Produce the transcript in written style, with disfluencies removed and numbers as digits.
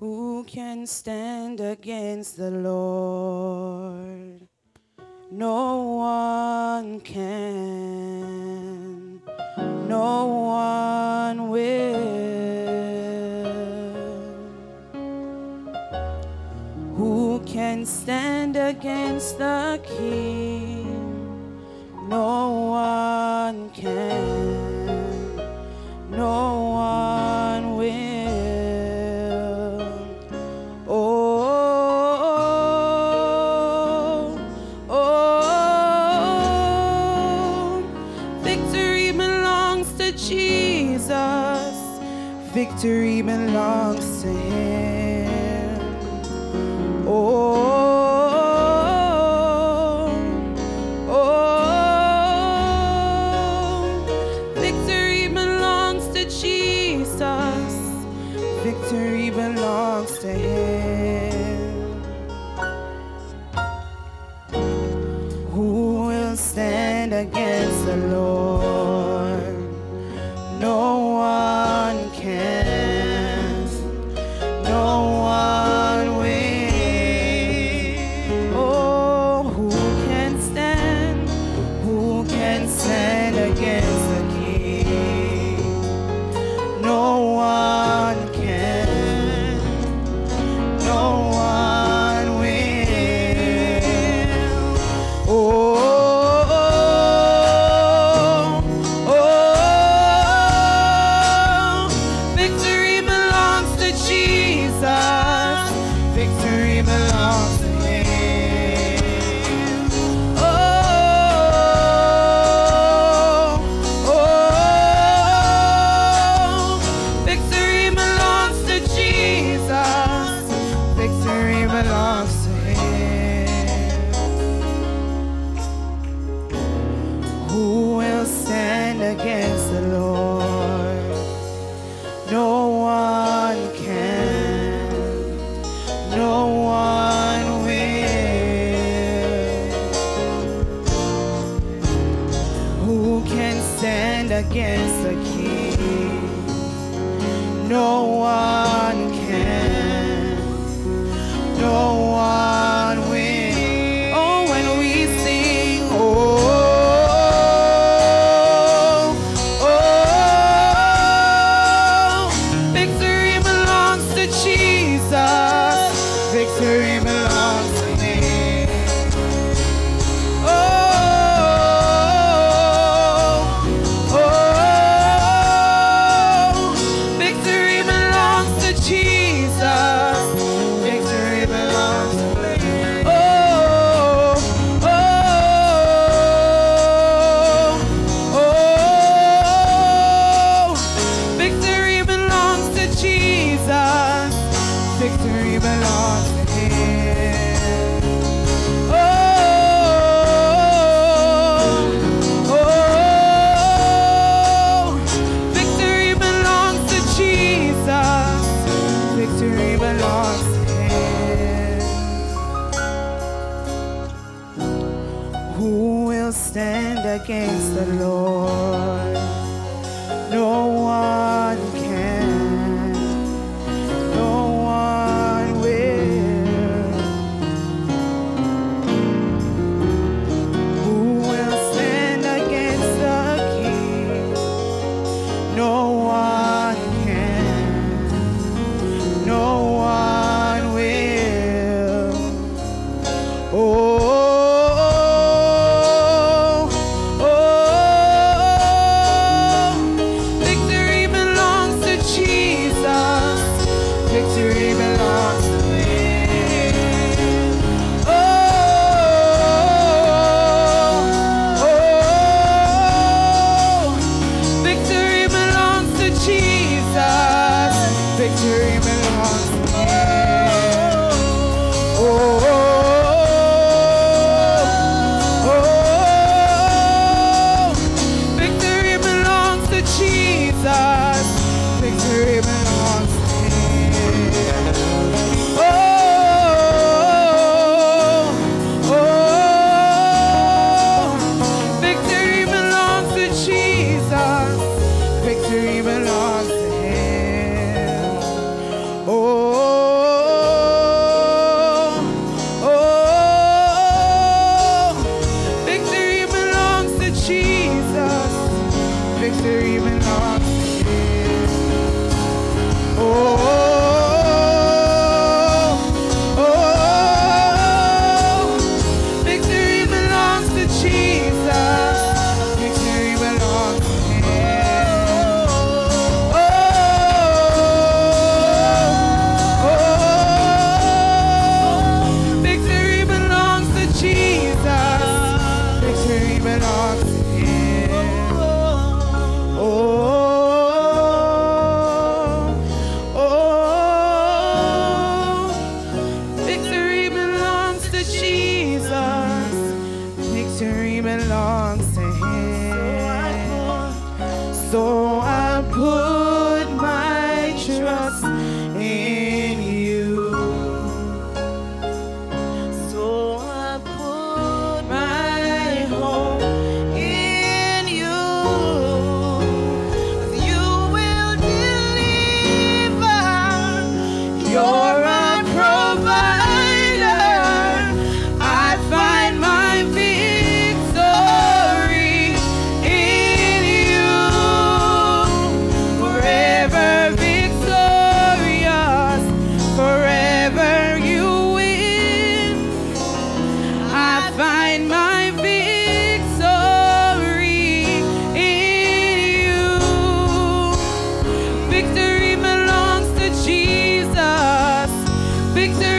Who can stand against the Lord? No one can, no one will. Who can stand against the King? No one can, no one will. Victory belongs to Him. Oh, victory belongs to Jesus. Victory belongs to Him. Who will stand against the Lord? No one can, no one will. Oh, who can stand? Who can stand against the King? No one can, no one will. Oh. Against the King, no one can, no one will. Oh, when we sing, oh, oh, oh, victory belongs to Jesus, victory belongs to Him. Oh. Against the Lord, no one can, no one will. Who will stand against the King? No one can, no one will. Oh. Victory belongs to Him. Oh. Victory.